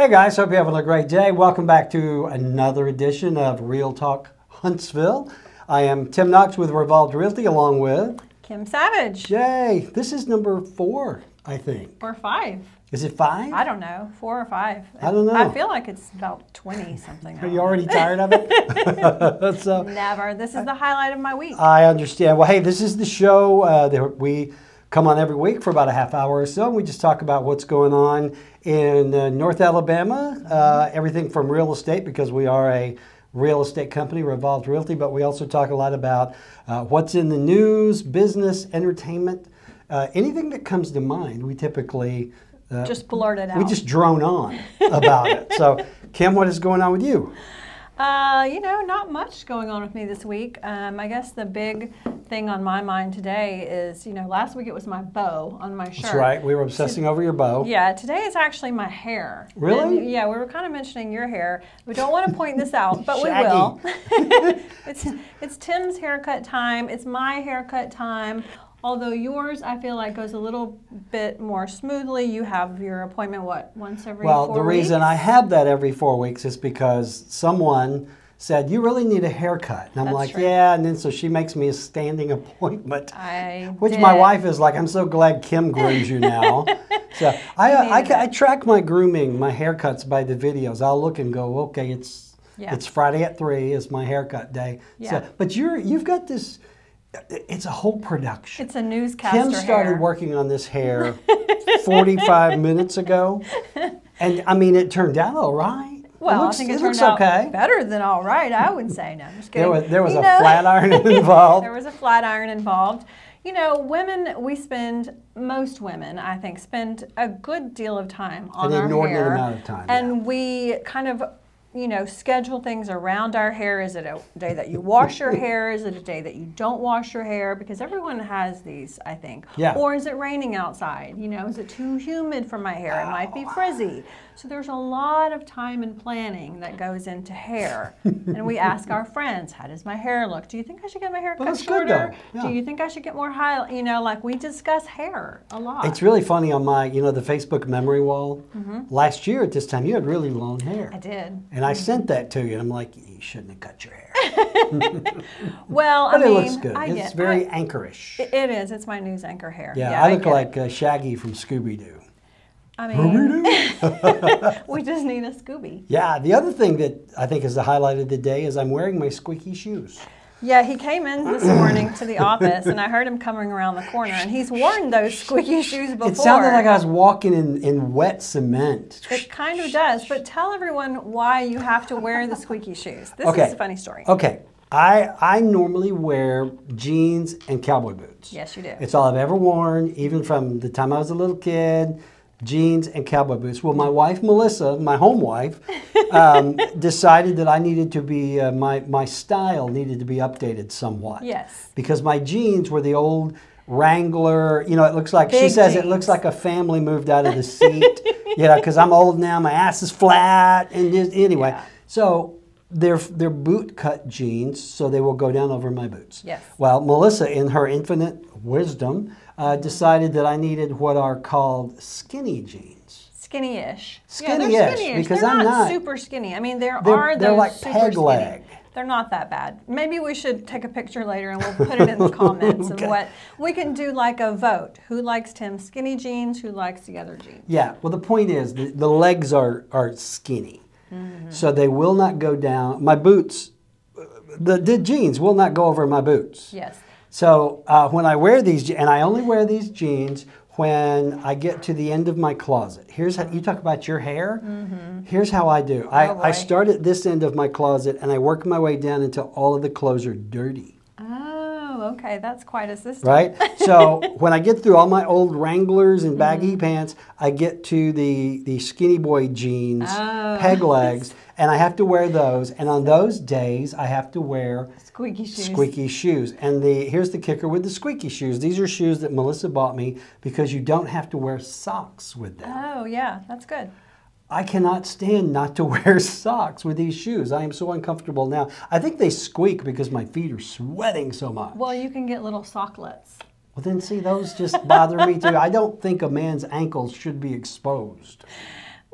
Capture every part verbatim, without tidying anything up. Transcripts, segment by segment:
Hey guys, hope you're having a great day. Welcome back to another edition of Real Talk Huntsville. I am Tim Knox with Revolved Realty along with... Kim Savage. Yay. This is number four, I think. Or five. Is it five? I don't know. Four or five. I don't know. I feel like it's about twenty something. Are you already tired of it? So, never. This is the highlight of my week. I understand. Well, hey, this is the show uh, that we come on every week for about a half hour or so. And we just talk about what's going on in uh, North Alabama, uh, everything from real estate, because we are a real estate company, Revolved Realty, but we also talk a lot about uh, what's in the news, business, entertainment, uh, anything that comes to mind. We typically... Uh, just blurt it out. We just drone on about it. So, Kim, what is going on with you? Uh, you know, not much going on with me this week. Um, I guess the big thing on my mind today is, you know, last week it was my bow on my shirt. That's right. We were obsessing so, over your bow. Yeah. Today is actually my hair. Really? And, yeah. We were kind of mentioning your hair. We don't want to point this out, but we will. it's, it's Tim's haircut time. It's my haircut time. Although yours, I feel like, goes a little bit more smoothly. You have your appointment, what, once every four weeks? Well, the reason I have that every four weeks is because someone said, you really need a haircut. And I'm like, yeah. And then so she makes me a standing appointment, which my wife is like, I'm so glad Kim grooms you now. So I, I, I, I track my grooming, my haircuts by the videos. I'll look and go, okay, it's, yeah. it's Friday at three. It's my haircut day. Yeah. So, but you're, you've got this... It's a whole production. It's a newscaster hair. Kim started working on this hair forty-five minutes ago. And, I mean, it turned out all right. Well, it looks, I think it, it turned looks okay. out better than all right, I would say. No, I'm just kidding. There was, there was a know, flat iron involved. There was a flat iron involved. You know, women, we spend, most women, I think, spend a good deal of time on our hair. An inordinate amount of time. And yeah. we kind of... you know, schedule things around our hair. Is it a day that you wash your hair? Is it a day that you don't wash your hair? Because everyone has these, I think. Yeah. Or is it raining outside? You know, is it too humid for my hair? It might be frizzy. So there's a lot of time and planning that goes into hair. And we ask our friends, how does my hair look? Do you think I should get my hair cut shorter? Yeah. Do you think I should get more high? You know, like we discuss hair a lot. It's really funny on my, you know, the Facebook memory wall. Mm-hmm. Last year at this time, you had really long hair. I did. And I sent that to you, and I'm like, you shouldn't have cut your hair. Well, I mean, but it looks good. I it's get, very I, anchorish. It is. It's my news anchor hair. Yeah, yeah I, I look like uh, Shaggy from Scooby-Doo. I mean, we just need a Scooby. Yeah, the other thing that I think is the highlight of the day is I'm wearing my squeaky shoes. Yeah, he came in this morning to the office, and I heard him coming around the corner, and he's worn those squeaky shoes before. It sounded like I was walking in, in wet cement. It kind of does, but tell everyone why you have to wear the squeaky shoes. This okay. is a funny story. Okay, I, I normally wear jeans and cowboy boots. Yes, you do. It's all I've ever worn, even from the time I was a little kid, jeans and cowboy boots. Well, my wife, Melissa, my home wife, um, decided that I needed to be, uh, my, my style needed to be updated somewhat. Yes. Because my jeans were the old Wrangler, you know, it looks like, Big she says jeans. It looks like a family moved out of the seat, you know, because I'm old now, my ass is flat, and just, anyway. Yeah. So they're, they're boot cut jeans, so they will go down over my boots. Yes. Well, Melissa, in her infinite wisdom, Uh, decided that I needed what are called skinny jeans. Skinny-ish. Skinny-ish. Yeah, skinny because they're I'm not, not super skinny. I mean, there they're, are those they're like super peg skinny. Leg. They're not that bad. Maybe we should take a picture later and we'll put it in the comments okay. of what we can do, like a vote. Who likes Tim's skinny jeans? Who likes the other jeans? Yeah. Well, the point is the, the legs are are skinny, mm-hmm. so they will not go down. My boots, the, the jeans will not go over my boots. Yes. So uh, when I wear these, and I only wear these jeans when I get to the end of my closet. Here's how, you talk about your hair, mm-hmm. here's how I do. I, oh I start at this end of my closet and I work my way down until all of the clothes are dirty. Oh, okay, that's quite a system. Right? So when I get through all my old Wranglers and baggy mm-hmm. pants, I get to the, the skinny boy jeans, oh. peg legs, and I have to wear those, and on those days I have to wear squeaky shoes. Squeaky shoes. And the here's the kicker with the squeaky shoes. These are shoes that Melissa bought me because you don't have to wear socks with them. Oh yeah, that's good. I cannot stand not to wear socks with these shoes. I am so uncomfortable now. I think they squeak because my feet are sweating so much. Well, you can get little socklets. Well then see, those just bother me too. I don't think a man's ankles should be exposed.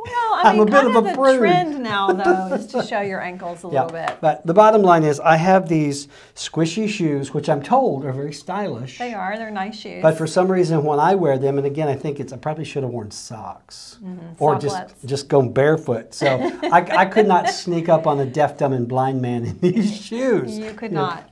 Well, I I'm mean, a bit kind of, of a prude. Trend now, though, is to show your ankles a yeah, little bit. But the bottom line is, I have these squishy shoes, which I'm told are very stylish. They are. They're nice shoes. But for some reason, when I wear them, and again, I think it's I probably should have worn socks mm-hmm. or Sock-lets. just just gone barefoot. So I, I could not sneak up on a deaf, dumb, and blind man in these shoes. You could you not.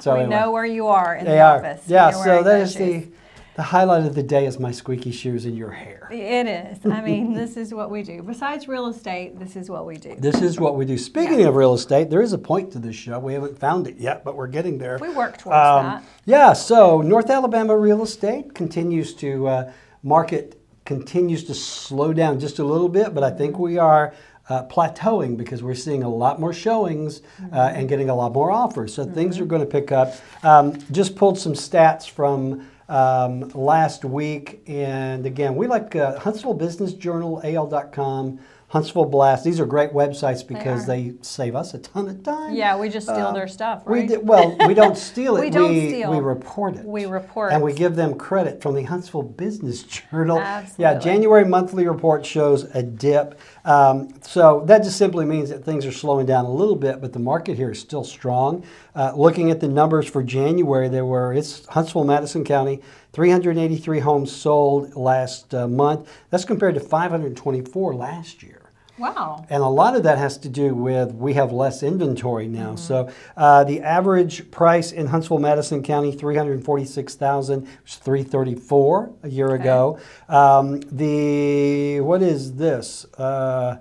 So we anyway, know where you are in the are. office. Yeah. So that is shoes. the. The highlight of the day is my squeaky shoes and your hair. It is. I mean, this is what we do. Besides real estate, this is what we do. This is what we do. Speaking yeah. of real estate, there is a point to this show. We haven't found it yet, but we're getting there. We work towards um, that. Yeah, so North Alabama real estate continues to, uh, market continues to slow down just a little bit, but I think we are uh, plateauing because we're seeing a lot more showings mm-hmm. uh, and getting a lot more offers. So mm-hmm. things are going to pick up. Um, just pulled some stats from... Um, last week, and again, we like uh, Huntsville Business Journal, A L dot com, Huntsville Blast. These are great websites because they, they save us a ton of time. Yeah, we just steal uh, their stuff, right? We did, well, we don't steal it. we don't we, steal. We report it. We report. And we give them credit from the Huntsville Business Journal. Absolutely. Yeah, January monthly report shows a dip. Um, so that just simply means that things are slowing down a little bit, but the market here is still strong. Uh, looking at the numbers for January, there were, it's Huntsville, Madison County, three hundred eighty-three homes sold last uh, month. That's compared to five hundred twenty-four last year. Wow. And a lot of that has to do with we have less inventory now. Mm-hmm. So uh, the average price in Huntsville, Madison County, three hundred forty-six thousand dollars, which was three hundred thirty-four thousand dollars a year okay. ago. Um, the, what is this? Uh,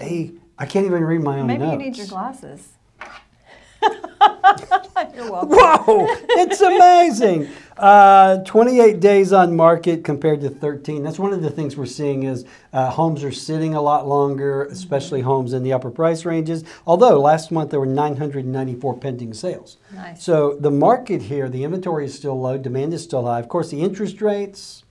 a, I can't even read my own Maybe notes. Maybe you need your glasses. You're welcome. Whoa, it's amazing. Uh, twenty-eight days on market compared to thirteen. That's one of the things we're seeing is uh, homes are sitting a lot longer, especially homes in the upper price ranges. Although last month there were nine hundred ninety-four pending sales. Nice. So the market here, the inventory is still low, demand is still high. Of course, the interest rates,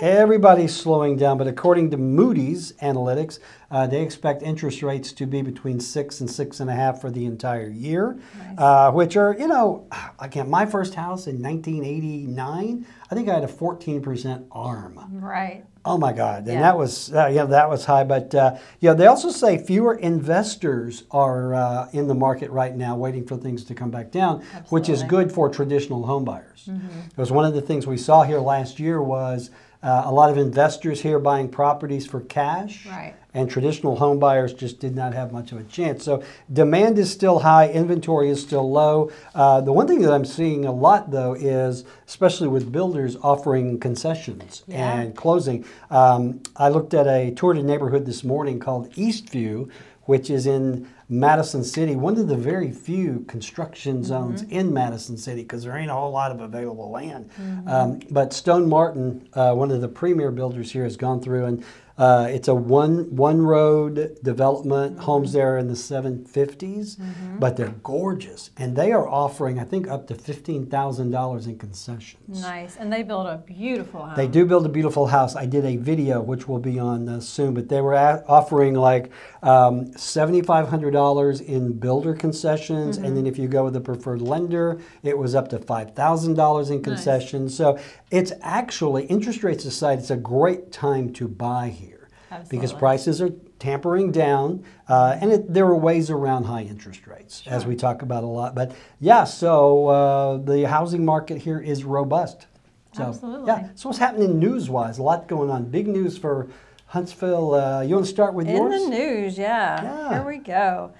everybody's slowing down, but according to Moody's Analytics, uh, they expect interest rates to be between six and six and a half for the entire year, nice. uh, which are, you know, again, my first house in nineteen eighty-nine, I think I had a fourteen percent ARM. Right. Oh my God, and yeah. that was uh, yeah that was high, but uh, yeah, they also say fewer investors are uh, in the market right now, waiting for things to come back down, Absolutely. which is good for traditional home buyers. Mm-hmm. It was one of the things we saw here last year was uh, a lot of investors here buying properties for cash, right. and traditional home buyers just did not have much of a chance. So demand is still high, inventory is still low. Uh, the one thing that I'm seeing a lot though is, especially with builders offering concessions yeah. and closing. Um, I looked at a tour to neighborhood this morning called Eastview, which is in Madison City, one of the very few construction zones mm-hmm. in Madison City because there ain't a whole lot of available land. Mm-hmm. Um, but Stone Martin, uh, one of the premier builders here, has gone through and Uh, it's a one one road development. Mm-hmm. Homes there in the seven fifties, mm-hmm. but they're gorgeous, and they are offering I think up to fifteen thousand dollars in concessions. Nice, and they build a beautiful house. They do build a beautiful house. I did a video which will be on uh, soon, but they were at offering like um, seventy five hundred dollars in builder concessions, mm-hmm. and then if you go with the preferred lender, it was up to five thousand dollars in concessions. Nice. So it's actually, interest rates aside, it's a great time to buy here. Absolutely. Because prices are tampering down, uh, and it, there are ways around high interest rates, sure. as we talk about a lot. But yeah, so uh, the housing market here is robust. So, Absolutely. Yeah. So what's happening news-wise? A lot going on. Big news for Huntsville. Uh, you want to start with In yours? In the news, yeah. yeah. Here we go.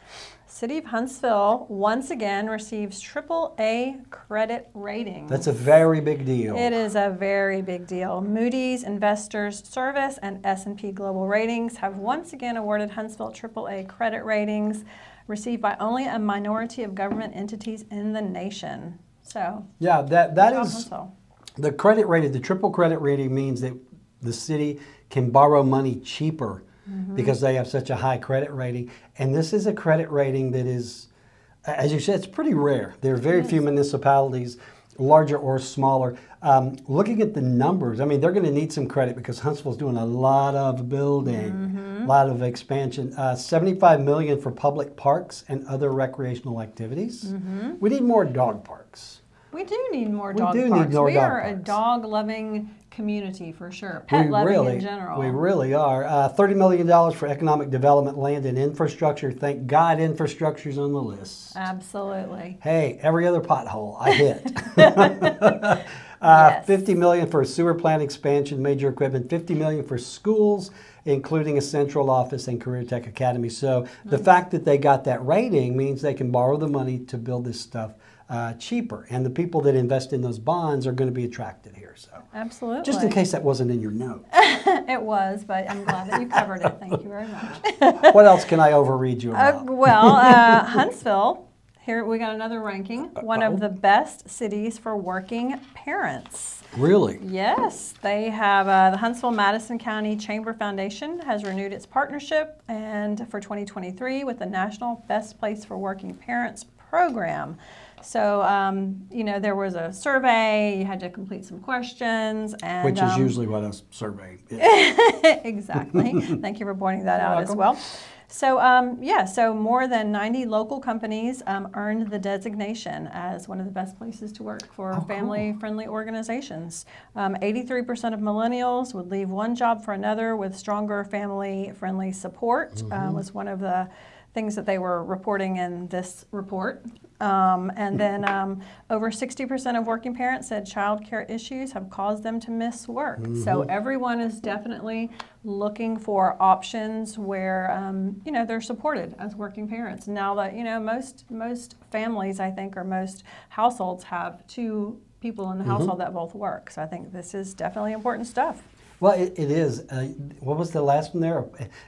City of Huntsville once again receives triple A credit rating. That's a very big deal. It is a very big deal. Moody's Investors Service and S and P Global Ratings have once again awarded Huntsville triple A credit ratings received by only a minority of government entities in the nation. So yeah, that that is Huntsville. The credit rating. The triple credit rating means that the city can borrow money cheaper. Mm-hmm. Because they have such a high credit rating. And this is a credit rating that is, as you said, it's pretty rare. There are very few municipalities, larger or smaller. Um, looking at the numbers, I mean, they're going to need some credit because Huntsville's doing a lot of building, mm-hmm. a lot of expansion. Uh, seventy-five million dollars for public parks and other recreational activities. Mm-hmm. We need more dog parks. We do need more dog parks. We do need more dog parks. We are a dog-loving community for sure. Pet-loving in general. We really are. Uh, thirty million dollars for economic development, land, and infrastructure. Thank God infrastructure's on the list. Absolutely. Hey, every other pothole I hit. uh, yes. fifty million dollars for sewer plant expansion, major equipment. fifty million dollars for schools, including a central office and career tech academy. So the nice. fact that they got that rating means they can borrow the money to build this stuff Uh, cheaper, and the people that invest in those bonds are going to be attracted here. So absolutely. Just in case that wasn't in your note. It was, but I'm glad that you covered it. Thank you very much. What else can I overread you about? Uh, well, uh, Huntsville, here we got another ranking, one of the best cities for working parents. Really? Yes. They have uh, the Huntsville-Madison County Chamber Foundation has renewed its partnership and for twenty twenty-three with the National Best Place for Working Parents program. So, um, you know, there was a survey, you had to complete some questions. And, Which is um, usually what a survey is. Exactly. Thank you for pointing that You're out welcome. as well. So, um, yeah, so more than ninety local companies um, earned the designation as one of the best places to work for oh, family-friendly cool. organizations. Um, eighty-three percent of millennials would leave one job for another with stronger family-friendly support, mm-hmm. um, was one of the things that they were reporting in this report. Um, and then um, over sixty percent of working parents said childcare issues have caused them to miss work. Mm-hmm. So everyone is definitely looking for options where, um, you know, they're supported as working parents. Now that, you know, most, most families, I think, or most households have two people in the mm-hmm. household that both work. So I think this is definitely important stuff. Well, it, it is. Uh, what was the last one there?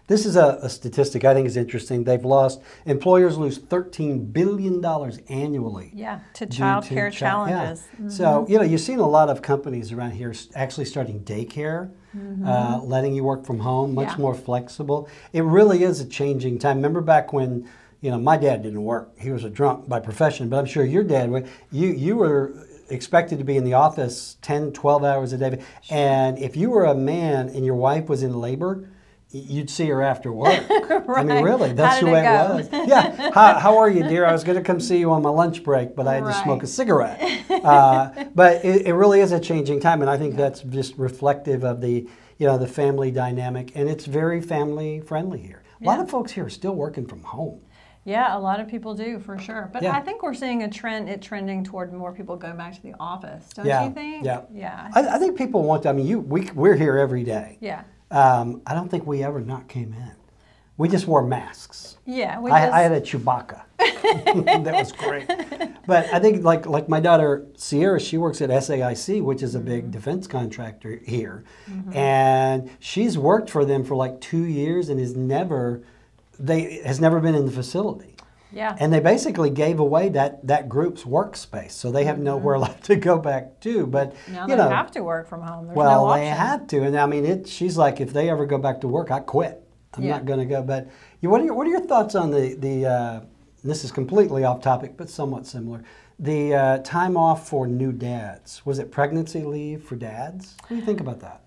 This is a, a statistic I think is interesting. They've lost, employers lose thirteen billion dollars annually. Yeah, to child care chi challenges. Yeah. Mm-hmm. So, you know, you've seen a lot of companies around here actually starting daycare, mm-hmm. uh, letting you work from home, much yeah. more flexible. It really is a changing time. Remember back when, you know, my dad didn't work. He was a drunk by profession, but I'm sure your dad, you, you were... expected to be in the office ten, twelve hours a day. Sure. And if you were a man and your wife was in labor, you'd see her after work. Right. I mean, really, that's the way it, it was. Yeah, how, how are you, dear? I was going to come see you on my lunch break, but I had right. to smoke a cigarette. Uh, but it, it really is a changing time, and I think yeah. that's just reflective of the, you know, the family dynamic, and it's very family friendly here. A yeah. lot of folks here are still working from home. Yeah, a lot of people do, for sure. But yeah. I think we're seeing a trend, it trending toward more people going back to the office, don't yeah. you think? Yeah, yeah. I, I think people want to, I mean, you, we, we're here every day. Yeah. Um, I don't think we ever not came in. We just wore masks. Yeah. We I, just... I had a Chewbacca. That was great. But I think, like, like my daughter, Sierra, she works at S A I C, which is a mm-hmm. big defense contractor here. Mm-hmm. And she's worked for them for like two years and is never... They has never been in the facility. Yeah. And they basically gave away that, that group's workspace, so they have nowhere mm-hmm. left to go back to. But now you they know, have to work from home. There's well, no they have to, and I mean, it. She's like, if they ever go back to work, I quit. I'm yeah. not going to go. But you, what are your, what are your thoughts on the the? Uh, this is completely off topic, but somewhat similar. The uh, time off for new dads, was it pregnancy leave for dads? What do you think about that?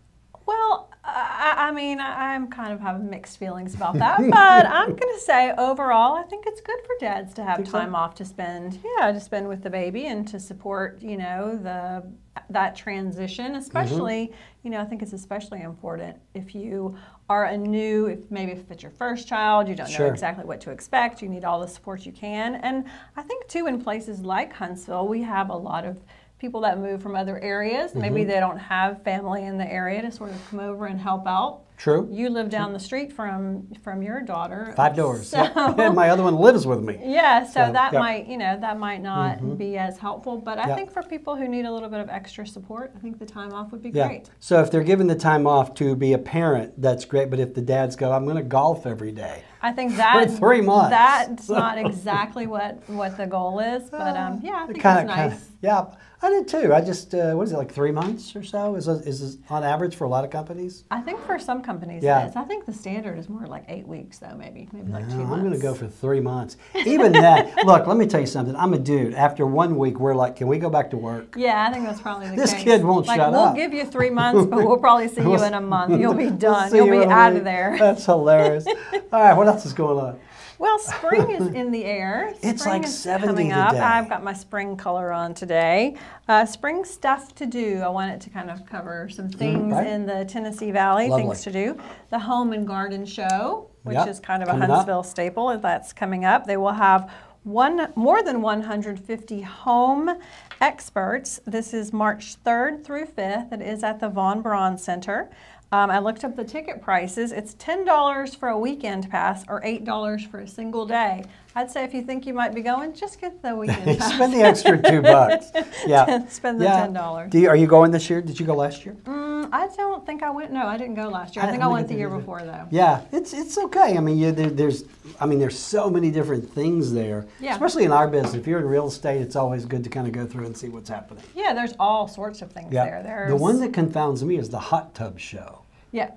Well. I, I mean, I, I'm kind of having mixed feelings about that, but I'm going to say overall, I think it's good for dads to have time off to spend, yeah, to spend with the baby and to support, you know, the that transition, especially, mm-hmm. you know, I think it's especially important if you are a new, if maybe if it's your first child, you don't sure. know exactly what to expect, you need all the support you can. And I think, too, in places like Huntsville, we have a lot of people that move from other areas, maybe mm-hmm. they don't have family in the area to sort of come over and help out. True. You live down True. the street from from your daughter. Five doors. So, yep. And my other one lives with me. Yeah, so, so that yep. might, you know, that might not mm-hmm. be as helpful. But I yep. think for people who need a little bit of extra support, I think the time off would be yeah. great. So if they're given the time off to be a parent, that's great. But if the dads go, I'm going to golf every day. I think that for three months. That's so. not exactly what what the goal is. But um, yeah, I think kinda, it's nice. Kinda, yeah, I did too. I just uh, what is it like three months or so? Is is this on average for a lot of companies? I think for some companies yeah. it is. I think the standard is more like eight weeks though, maybe. Maybe no, like two months. I'm going to go for three months. Even that, look, let me tell you something. I'm a dude. After one week, we're like, can we go back to work? Yeah, I think that's probably the this case. This kid won't like, shut we'll up. We'll give you three months, but we'll probably see you in a month. You'll be done. We'll You'll you be out of there. That's hilarious. All right, what What else is going on? Well, spring is in the air. Spring it's like seventy coming up. Today. I've got my spring color on today. Uh, spring stuff to do. I wanted to kind of cover some things right. in the Tennessee Valley, Lovely. things to do. The Home and Garden Show, which yep. is kind of coming a Huntsville up. staple, and that's coming up. They will have one more than one hundred fifty home experts. This is March third through fifth. It is at the Von Braun Center. Um, I looked up the ticket prices. It's ten dollars for a weekend pass or eight dollars for a single day. I'd say if you think you might be going, just get the weekend pass. Spend the extra two bucks. Yeah. Spend the yeah. ten dollars. Do you, are you going this year? Did you go last year? Um, I don't think I went. No, I didn't go last year. I, I think I went the year before, though. Yeah, it's it's okay. I mean, you, there, there's I mean, there's so many different things there, yeah. especially in our business. If you're in real estate, it's always good to kind of go through and see what's happening. Yeah, there's all sorts of things yeah. there. There's... The one that confounds me is the hot tub show. Yeah.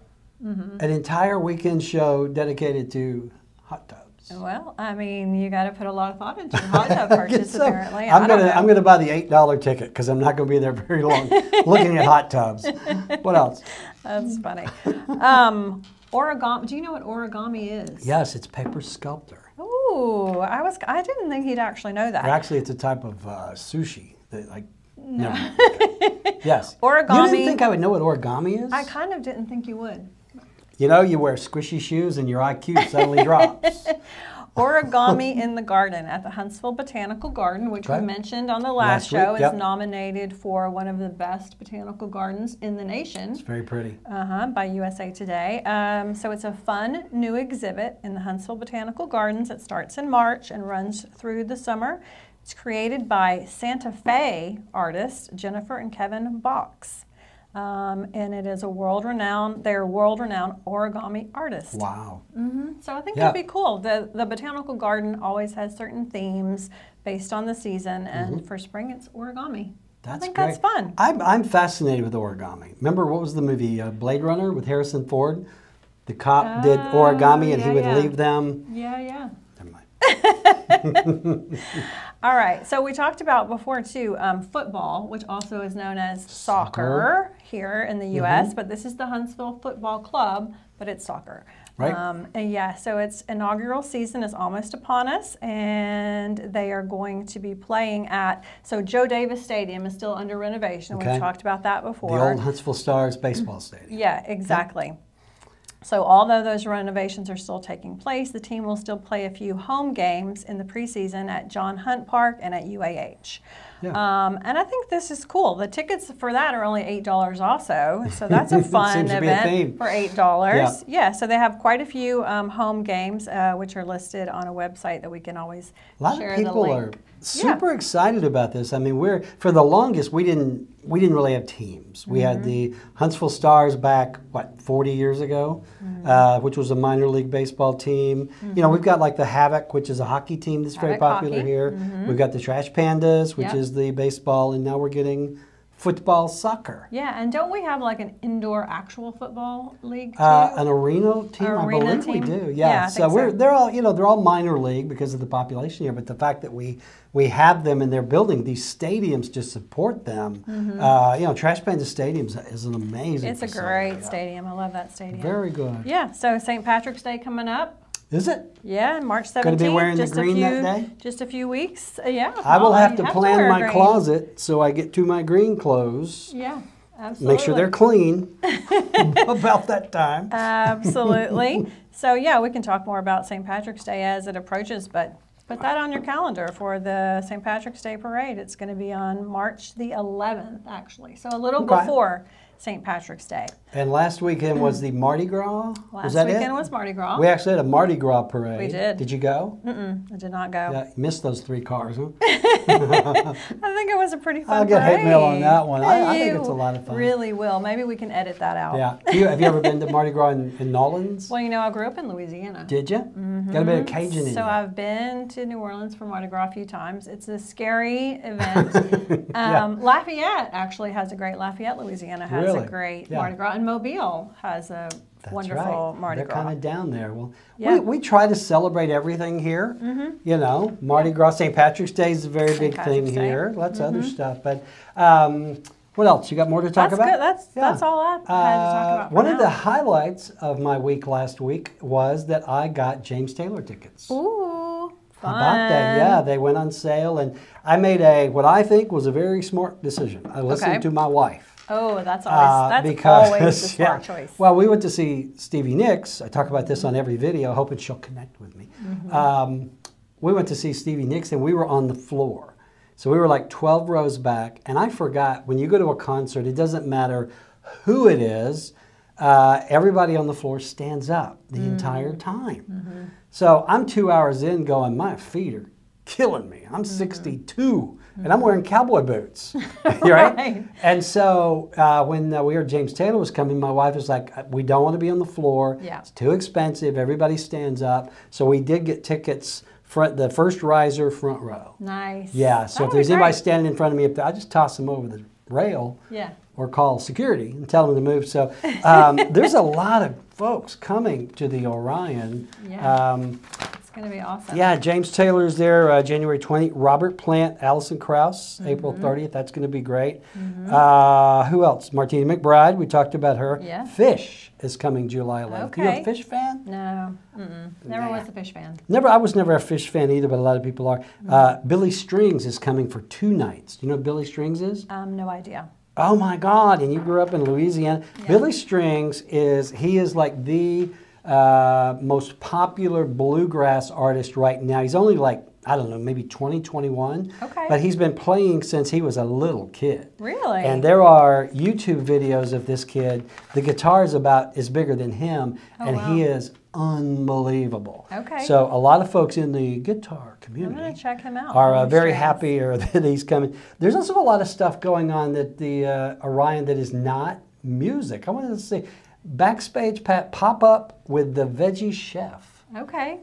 Mm-hmm. An entire weekend show dedicated to hot tubs. Well, I mean, you got to put a lot of thought into your hot tub purchase, so. apparently. I'm going to I'm going to buy the eight dollar ticket because I'm not going to be there very long looking at hot tubs. What else? That's funny. Um, origami. Do you know what origami is? Yes, it's paper sculptor. Ooh, I was I didn't think he'd actually know that. Or actually, it's a type of uh, sushi that like. No. Yes. Origami. You didn't think I would know what origami is? I kind of didn't think you would. You know, you wear squishy shoes and your I Q suddenly drops. Origami in the Garden at the Huntsville Botanical Garden, which okay. we mentioned on the last, last show, week, yep. is nominated for one of the best botanical gardens in the nation. It's very pretty. Uh-huh, by U S A Today. Um, so it's a fun new exhibit in the Huntsville Botanical Gardens. It starts in March and runs through the summer. It's created by Santa Fe artists Jennifer and Kevin Box, um, and it is a world-renowned. They're world-renowned origami artists. Wow! Mm-hmm. So I think yeah. it'd be cool. the The botanical garden always has certain themes based on the season, and mm-hmm. for spring it's origami. That's I think great. that's fun. I'm I'm fascinated with origami. Remember what was the movie uh, Blade Runner with Harrison Ford? The cop uh, did origami, and yeah, he would yeah. leave them. Yeah, yeah. Never mind. All right, so we talked about before, too, um, football, which also is known as soccer, soccer. here in the U S, mm-hmm. but this is the Huntsville Football Club, but it's soccer. Right. Um, and yeah, so its inaugural season is almost upon us, and they are going to be playing at, so Joe Davis Stadium is still under renovation. Okay. We've talked about that before. The old Huntsville Stars baseball stadium. Yeah, exactly. Yep. So although those renovations are still taking place, the team will still play a few home games in the preseason at John Hunt Park and at U A H. Yeah. Um, and I think this is cool. The tickets for that are only eight dollars also, so that's a fun event a for eight dollars. Yeah. yeah, so they have quite a few um, home games, uh, which are listed on a website that we can always share the link. A lot of people are super yeah. excited about this. I mean, we're for the longest, we didn't we didn't really have teams. We mm-hmm. had the Huntsville Stars back, what, forty years ago, mm-hmm. uh, which was a minor league baseball team. Mm-hmm. You know, we've got like the Havoc, which is a hockey team that's Havoc very popular hockey. here. Mm-hmm. We've got the Trash Pandas, which yep. is the baseball, and now we're getting football soccer. Yeah, and don't we have like an indoor actual football league too? Uh, an arena team, arena I believe team? we do. Yeah, yeah so we're so. they're all you know they're all minor league because of the population here, but the fact that we we have them and they're building these stadiums to support them. Mm-hmm. uh, you know, Trash Panda Stadiums is an amazing. It's facility. a great yeah. stadium. I love that stadium. Very good. Yeah. So Saint Patrick's Day coming up. Is it? Yeah, March seventeenth. Going to be wearing the green few, that day? Just a few weeks, uh, yeah. I will have to have plan to my green. closet so I get to my green clothes. Yeah, absolutely. Make sure they're clean about that time. Absolutely. So, yeah, we can talk more about Saint Patrick's Day as it approaches, but put that on your calendar for the Saint Patrick's Day Parade. It's going to be on March the eleventh, actually, so a little okay. before Saint Patrick's Day. And last weekend was the Mardi Gras? Last was that weekend it? was Mardi Gras. We actually had a Mardi Gras parade. We did. Did you go? Mm-mm, I did not go. Yeah, you missed those three cars, huh? I think it was a pretty fun I'll get parade. hate mail on that one. I, I think it's a lot of fun. really will. Maybe we can edit that out. Yeah. You, have you ever been to Mardi Gras in, in New Orleans? Well, you know, I grew up in Louisiana. Did you? Mm-hmm. Got a bit of Cajun in So you. I've been to New Orleans for Mardi Gras a few times. It's a scary event. um, yeah. Lafayette actually has a great Lafayette, Louisiana has. Really? That's a great yeah. Mardi Gras, and Mobile has a That's wonderful right. Mardi They're Gras. They're kind of down there. Well, yeah. we, we try to celebrate everything here. Mm-hmm. You know, Mardi Gras, Saint Patrick's Day is a very Saint big Patrick's thing Day. here. Lots mm-hmm. of other stuff, but um, What else? You got more to talk that's about? Good. That's yeah. That's all I had uh, to talk about. One now. of the highlights of my week last week was that I got James Taylor tickets. Ooh, fun. How about that? Yeah, they went on sale, and I made a what I think was a very smart decision. I listened okay. to my wife. Oh, that's always that's uh, because, always the smart yeah. choice. Well, we went to see Stevie Nicks. I talk about this on every video, hoping she'll connect with me. Mm-hmm. um, we went to see Stevie Nicks, and we were on the floor. So we were like twelve rows back, and I forgot, when you go to a concert, it doesn't matter who it is, uh, everybody on the floor stands up the mm. entire time. Mm-hmm. So I'm two hours in going, my feet are killing me. I'm mm-hmm. sixty-two, mm-hmm. and I'm wearing cowboy boots, right? right? And so uh, when uh, we heard James Taylor was coming, my wife was like, we don't want to be on the floor. Yeah. It's too expensive. Everybody stands up. So we did get tickets. Front, the first riser, front row. Nice. Yeah, so that if there's anybody standing in front of me, if I just toss them over the rail yeah. or call security and tell them to move. So um, there's a lot of folks coming to the Orion. Yeah, um, it's going to be awesome. Yeah, James Taylor's there uh, January twentieth. Robert Plant, Allison Krauss, mm-hmm. April thirtieth. That's going to be great. Mm-hmm. uh, who else? Martina McBride. We talked about her. Yeah. Phish is coming July eleventh. Okay. You a Phish fan? No. Mm-mm. Never nah. was a Phish fan. Never. I was never a Phish fan either, but a lot of people are. Mm-hmm. uh, Billy Strings is coming for two nights. Do you know what Billy Strings is? Um, no idea. Oh, my God. And you grew up in Louisiana. Yeah. Billy Strings is, he is like the uh, most popular bluegrass artist right now. He's only like, I don't know, maybe twenty, twenty-one. Okay. But he's been playing since he was a little kid. Really? And there are YouTube videos of this kid. The guitar is about is bigger than him, oh, and wow. he is unbelievable. Okay. So a lot of folks in the guitar community I'm gonna check him out. are uh, very happy that he's coming. There's also a lot of stuff going on that the uh, Orion that is not music. I wanted to see Backstage Pat pop up with the Veggie Chef. Okay,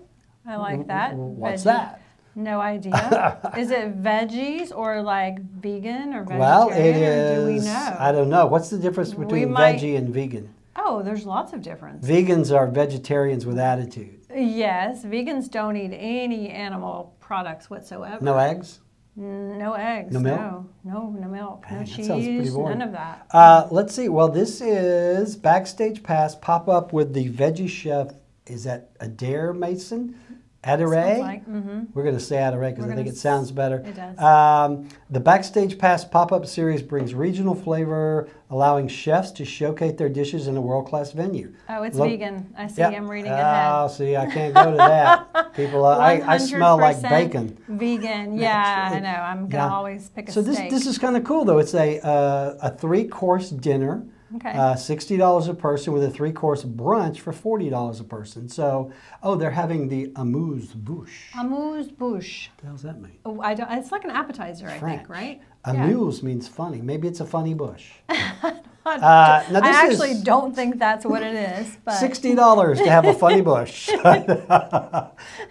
I like that. What's veggie. that? No idea. Is it veggies or like vegan or vegetarian? Well, it is. Or do we know? I don't know. What's the difference between might, veggie and vegan? Oh, there's lots of difference. Vegans are vegetarians with attitude. Yes, vegans don't eat any animal products whatsoever. No eggs? No eggs. No milk? No, no, no milk. Dang, no cheese. None of that. Uh, let's see. Well, this is Backstage Pass pop up with the Veggie Chef. Is that Adair Mason? Adair, like, mm-hmm. we're going to say Adair because I think it sounds better. It does. Um, the Backstage Pass pop-up series brings regional flavor, allowing chefs to showcase their dishes in a world-class venue. Oh, it's Look, vegan. I see. Yep. I'm reading ahead. Oh, see, I can't go to that. People, uh, I, I smell like bacon. Vegan. Yeah, I know. I'm going to yeah. always pick a so steak. So this this is kind of cool though. It's a uh, a three-course dinner. Okay. Uh, sixty dollars a person with a three-course brunch for forty dollars a person. So, oh, they're having the amuse-bouche. Amuse-bouche. What the hell does that mean? Oh, I don't, it's like an appetizer, French. I think, right? Amuse yeah. means funny. Maybe it's a funny bush. Uh, now I actually don't think that's what it is. But. sixty dollars to have a funny bush. Now,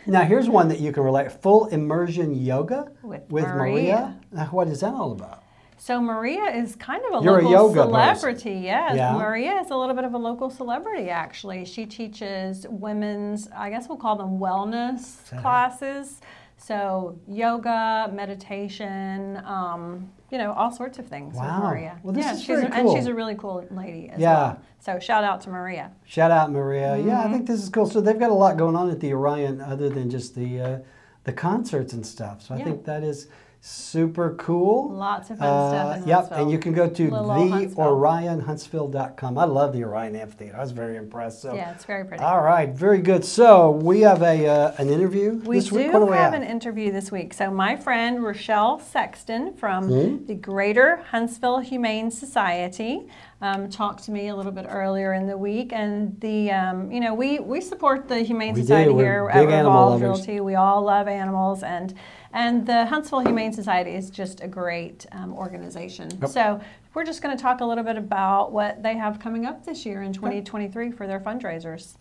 here's one that you can relate. Full immersion yoga with, with Maria. Maria. Now, what is that all about? So Maria is kind of a You're local a yoga celebrity. Yes. Yeah. Maria is a little bit of a local celebrity, actually. She teaches women's, I guess we'll call them wellness Sorry. classes. So yoga, meditation, um, you know, all sorts of things wow. with Maria. Well, this yeah, is she's a, cool. And she's a really cool lady as yeah. well. So shout out to Maria. Shout out, Maria. Mm-hmm. Yeah, I think this is cool. So they've got a lot going on at the Orion other than just the, uh, the concerts and stuff. So I yeah. think that is... super cool. Lots of fun uh, stuff in Huntsville. Yep, and you can go to the orion huntsville dot com. I love the Orion Amphitheater. I was very impressed. So. Yeah, it's very pretty. All right, very good. So we have a uh, an interview we this week. We do have an interview this week. So my friend Rochelle Sexton from mm-hmm. the Greater Huntsville Humane Society um, talked to me a little bit earlier in the week. And the um, you know we, we support the Humane we Society do. here at Revolved Realty. We all love animals. and. And the Huntsville Humane Society is just a great um, organization. Yep. So we're just going to talk a little bit about what they have coming up this year in twenty twenty-three for their fundraisers.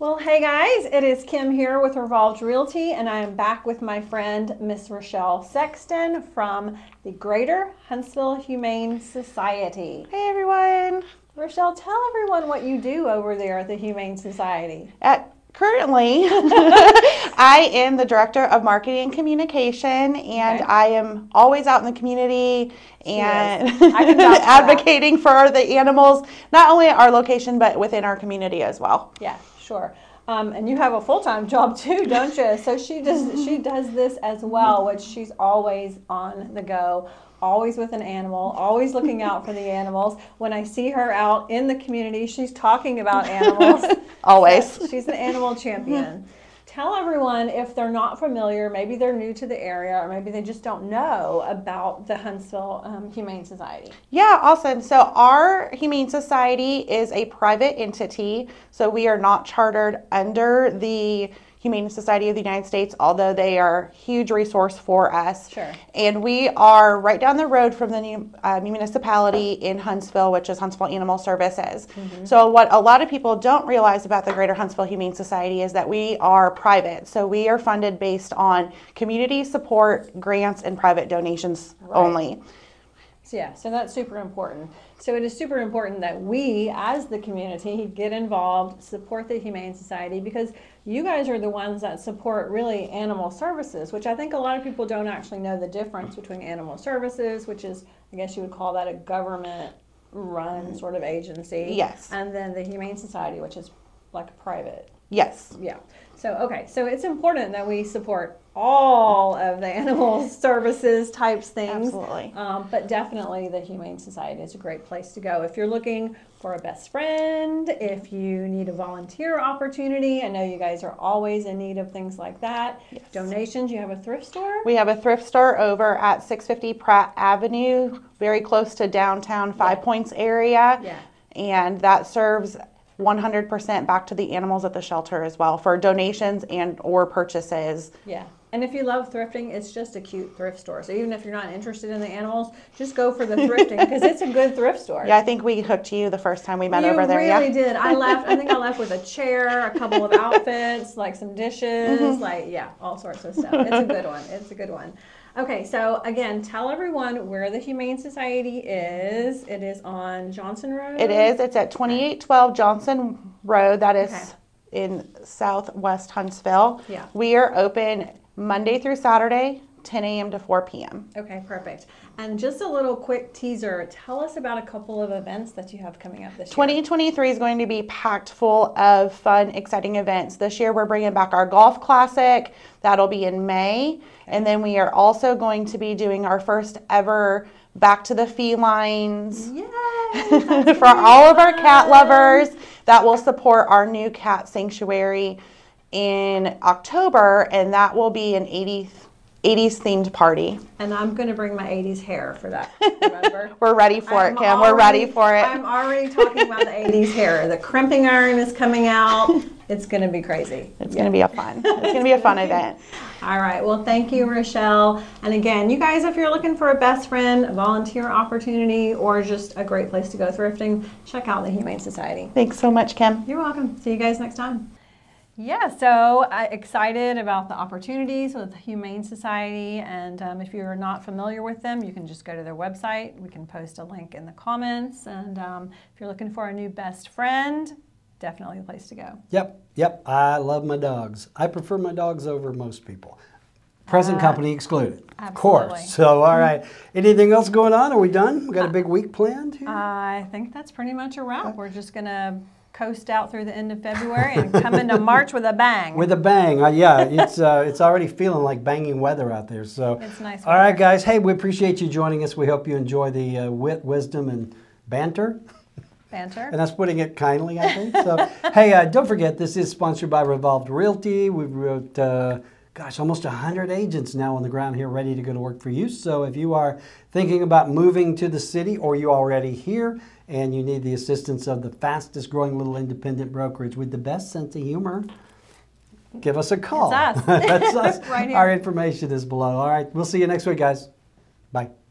Well, hey guys, it is Kim here with Revolved Realty, and I am back with my friend, Miss Rochelle Sexton from the Greater Huntsville Humane Society. Hey everyone. Rochelle, tell everyone what you do over there at the Humane Society. At Currently, I am the Director of Marketing and Communication, and okay. I am always out in the community and advocating for the animals, not only at our location, but within our community as well. Yeah, sure. Um, and you have a full-time job too, don't you? So she does, she does this as well, which she's always on the go, always with an animal, always looking out for the animals. When I see her out in the community, she's talking about animals. Always. Yes, she's an animal champion. Tell everyone, if they're not familiar, maybe they're new to the area, or maybe they just don't know about the Huntsville um, Humane Society. Yeah, awesome. So our Humane Society is a private entity, so we are not chartered under the Humane Society of the United States, although they are a huge resource for us. Sure. And we are right down the road from the uh, municipality in Huntsville, which is Huntsville Animal Services. Mm-hmm. So what a lot of people don't realize about the Greater Huntsville Humane Society is that we are private. So we are funded based on community support, grants, and private donations right. only. So yeah, so that's super important. So it is super important that we, as the community, get involved, support the Humane Society, because you guys are the ones that support really animal services, which I think a lot of people don't actually know the difference between animal services, which is, I guess you would call that a government-run sort of agency. Yes. And then the Humane Society, which is like private. Yes. Yeah. So, okay, so it's important that we support all of the animal services types things. Absolutely. Um, but definitely the Humane Society is a great place to go. If you're looking for a best friend, if you need a volunteer opportunity, I know you guys are always in need of things like that. Yes. Donations, you have a thrift store? We have a thrift store over at six fifty Pratt Avenue, very close to downtown Five yeah. Points area. Yeah. And that serves one hundred percent back to the animals at the shelter as well for donations and or purchases. Yeah. And if you love thrifting, it's just a cute thrift store. So even if you're not interested in the animals, just go for the thrifting because it's a good thrift store. Yeah, I think we hooked you the first time we met you over there. You really yeah. did. I left. I think I left with a chair, a couple of outfits, like some dishes, mm-hmm. like, yeah, all sorts of stuff. It's a good one. It's a good one. Okay, so again, tell everyone where the Humane Society is. It is on Johnson Road? It is. It's at twenty-eight twelve Johnson Road. That is okay. in southwest Huntsville. Yeah. We are open Monday through Saturday, ten a m to four p m Okay, perfect. And just a little quick teaser, tell us about a couple of events that you have coming up this year. twenty twenty-three is going to be packed full of fun, exciting events. This year we're bringing back our golf classic. That'll be in May. Okay. And then we are also going to be doing our first ever Back to the Felines. Yay! For all of our cat lovers. That will support our new cat sanctuary in October, and that will be an eighties themed party. And I'm going to bring my eighties hair for that, remember? We're ready for I'm it, Kim. Already, We're ready for it. I'm already talking about the eighties hair. The crimping iron is coming out. It's going to be crazy. It's yeah. going to be a fun. It's going to be a fun event. All right. Well, thank you, Rochelle. And again, you guys, if you're looking for a best friend, a volunteer opportunity, or just a great place to go thrifting, check out the Humane Society. Thanks so much, Kim. You're welcome. See you guys next time. Yeah, so uh, excited about the opportunities with the Humane Society, and um, if you're not familiar with them, you can just go to their website. We can post a link in the comments, and um, if you're looking for a new best friend, definitely a place to go. Yep, yep, I love my dogs. I prefer my dogs over most people. Present uh, company excluded, absolutely. Of course. So, all right. Anything else going on? Are we done? We got a big week planned here? I think that's pretty much a wrap. We're just going to coast out through the end of February and come into March with a bang. With a bang, uh, yeah. It's uh, it's already feeling like banging weather out there. So it's nice. All right, guys. Hey, we appreciate you joining us. We hope you enjoy the uh, wit, wisdom, and banter. Banter. And that's putting it kindly, I think. So hey, uh, don't forget this is sponsored by Revolved Realty. We've wrote. Uh, Gosh, almost one hundred agents now on the ground here ready to go to work for you. So if you are thinking about moving to the city or you're already here and you need the assistance of the fastest growing little independent brokerage with the best sense of humor, give us a call. It's us. That's us. Right here. Our information is below. All right. We'll see you next week, guys. Bye.